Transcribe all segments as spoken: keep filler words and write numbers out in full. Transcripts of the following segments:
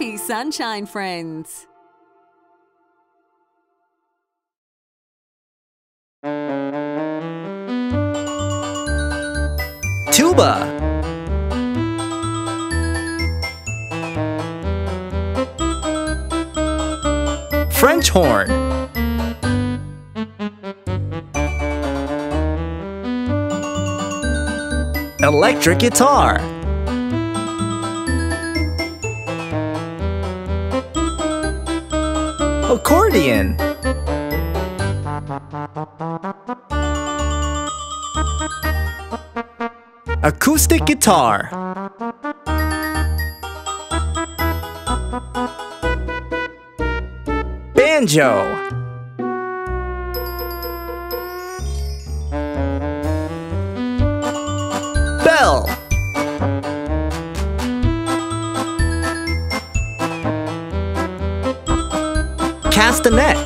Happy Sunshine Friends! Tuba! French horn. Electric guitar. Accordion. Acoustic guitar. Banjo. Bell. Castanet.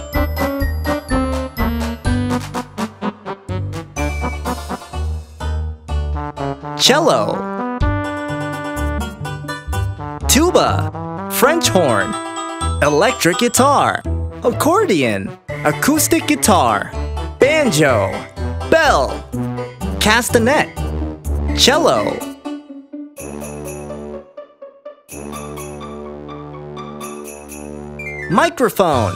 Cello. Tuba. French horn. Electric guitar. Accordion, acoustic guitar, banjo, bell, castanet, cello. Microphone.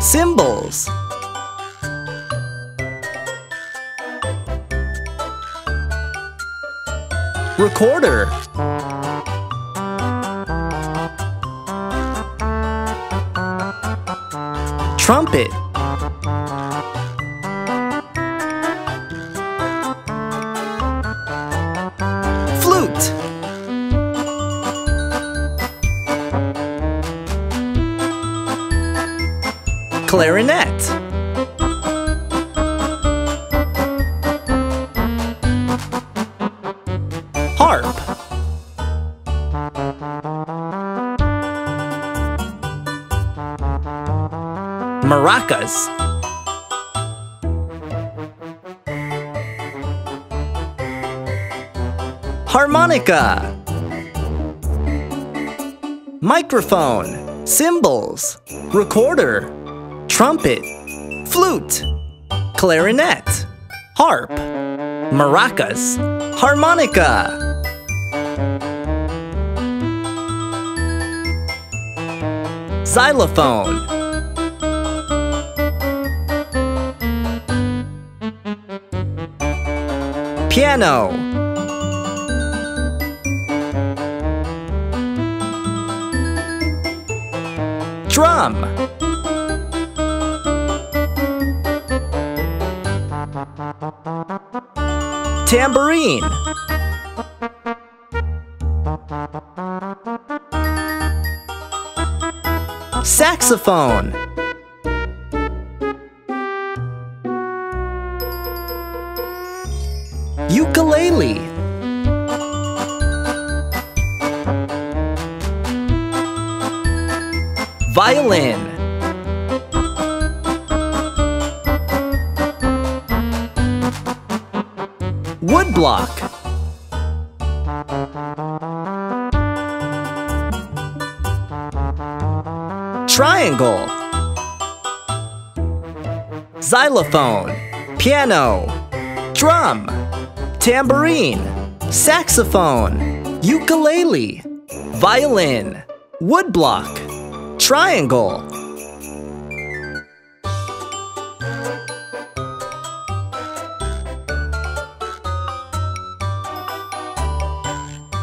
Cymbals. Recorder. Trumpet. Flute. Clarinet. Harp. Maracas. Harmonica. Microphone. Cymbals. Recorder. Trumpet. Flute. Clarinet. Harp. Maracas. Harmonica. Xylophone. Piano. Drum. Tambourine. Saxophone. Ukulele. Violin. Woodblock. Triangle. Xylophone. Piano. Drum. Tambourine, saxophone, ukulele, violin, woodblock, triangle.